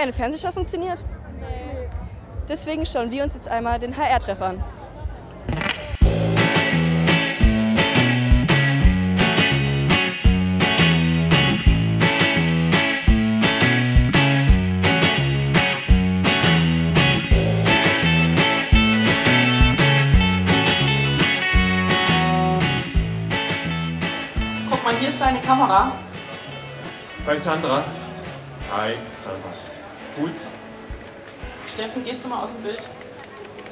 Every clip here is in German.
wie eine Fernsehshow funktioniert? Nee. Deswegen schauen wir uns jetzt einmal den HR-Treff an. Guck mal, hier ist deine Kamera. Hi Sandra. Hi Sandra. Gut. Steffen, gehst du mal aus dem Bild?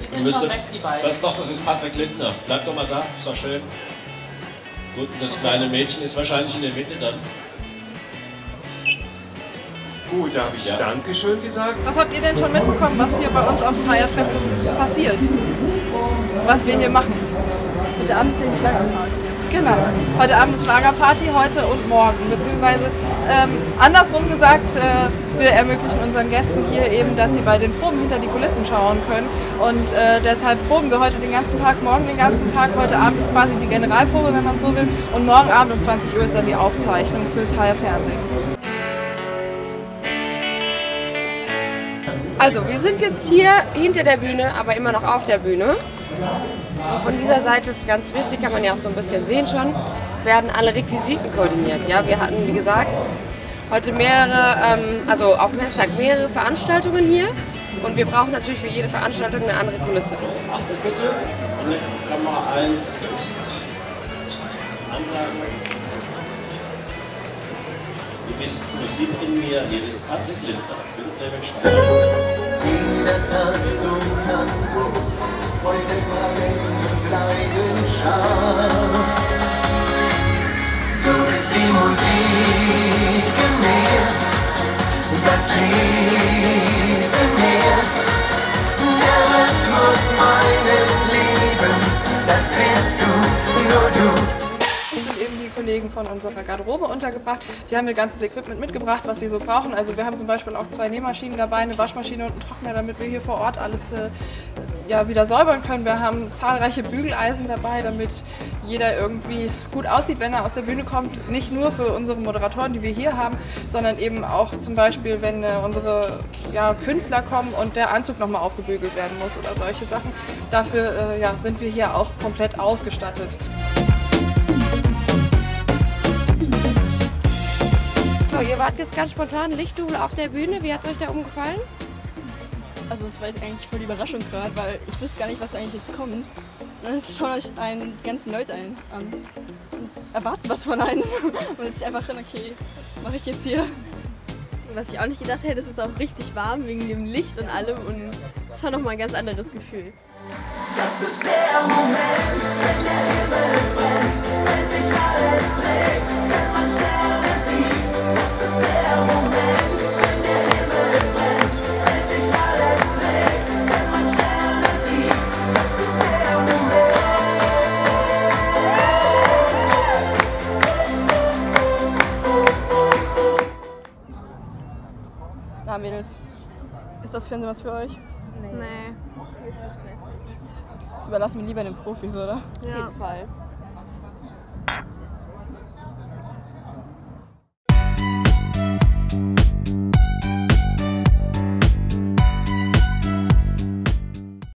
Die sind schon weg, die beiden. Das ist Patrick Lindner. Bleib doch mal da, ist doch schön. Gut, das kleine Mädchen ist wahrscheinlich in der Mitte dann. Gut, da habe ich Dankeschön gesagt. Was habt ihr denn schon mitbekommen, was hier bei uns auf dem HR-Treff so passiert? Was wir hier machen? Heute Abend ist ja die Schlagerparty. Genau, heute Abend ist Schlagerparty, heute und morgen, beziehungsweise andersrum gesagt, wir ermöglichen unseren Gästen hier eben, dass sie bei den Proben hinter die Kulissen schauen können und deshalb proben wir heute den ganzen Tag, morgen den ganzen Tag, heute Abend ist quasi die Generalprobe, wenn man so will, und morgen Abend um 20 Uhr ist dann die Aufzeichnung fürs HR Fernsehen. Also, wir sind jetzt hier hinter der Bühne, aber immer noch auf der Bühne. Von dieser Seite ist ganz wichtig, kann man ja auch so ein bisschen sehen schon, werden alle Requisiten koordiniert. Ja, wir hatten, wie gesagt, heute mehrere, also auf dem Hessentag mehrere Veranstaltungen hier. Und wir brauchen natürlich für jede Veranstaltung eine andere Kulisse. Achtet bitte, Kamera 1 ist Ansagen. Ihr wisst Musik in mir, ihr wisst Patrick Lindner. Jeder tanzt zum Tango, voll Temperament und Leidenschaft. Du bist die Musik in mir, das Lied in mir, der Rhythmus meines Lebens, das bist du, nur du. Kollegen von unserer Garderobe untergebracht. Die haben ihr ganzes Equipment mitgebracht, was sie so brauchen. Also wir haben zum Beispiel auch 2 Nähmaschinen dabei, eine Waschmaschine und einen Trockner, damit wir hier vor Ort alles wieder säubern können. Wir haben zahlreiche Bügeleisen dabei, damit jeder irgendwie gut aussieht, wenn er aus der Bühne kommt. Nicht nur für unsere Moderatoren, die wir hier haben, sondern eben auch zum Beispiel, wenn unsere Künstler kommen und der Anzug nochmal aufgebügelt werden muss oder solche Sachen. Dafür sind wir hier auch komplett ausgestattet. So, ihr wart jetzt ganz spontan Lichtdubel auf der Bühne. Wie hat es euch da oben gefallen? Also das war jetzt eigentlich voll die Überraschung gerade, weil ich wusste gar nicht, was eigentlich jetzt kommt. Jetzt schauen euch die ganzen Leute an und erwarten was von einem. Und jetzt einfach hin, okay, was mache ich jetzt hier? Was ich auch nicht gedacht hätte, es ist auch richtig warm wegen dem Licht und allem. Und es ist schon nochmal ein ganz anderes Gefühl. Das ist der Moment, wenn der Himmel brennt, wenn sich alles dreht, wenn man Sterne sieht. Das ist der Moment, wenn der Himmel brennt, wenn sich alles dreht, wenn man Sterne sieht. Das ist der Moment. Na Mädels, ist das Fernsehen was für euch? Nee. Viel zu stressig. Das überlassen wir lieber den Profis, oder? Ja. Auf jeden Fall.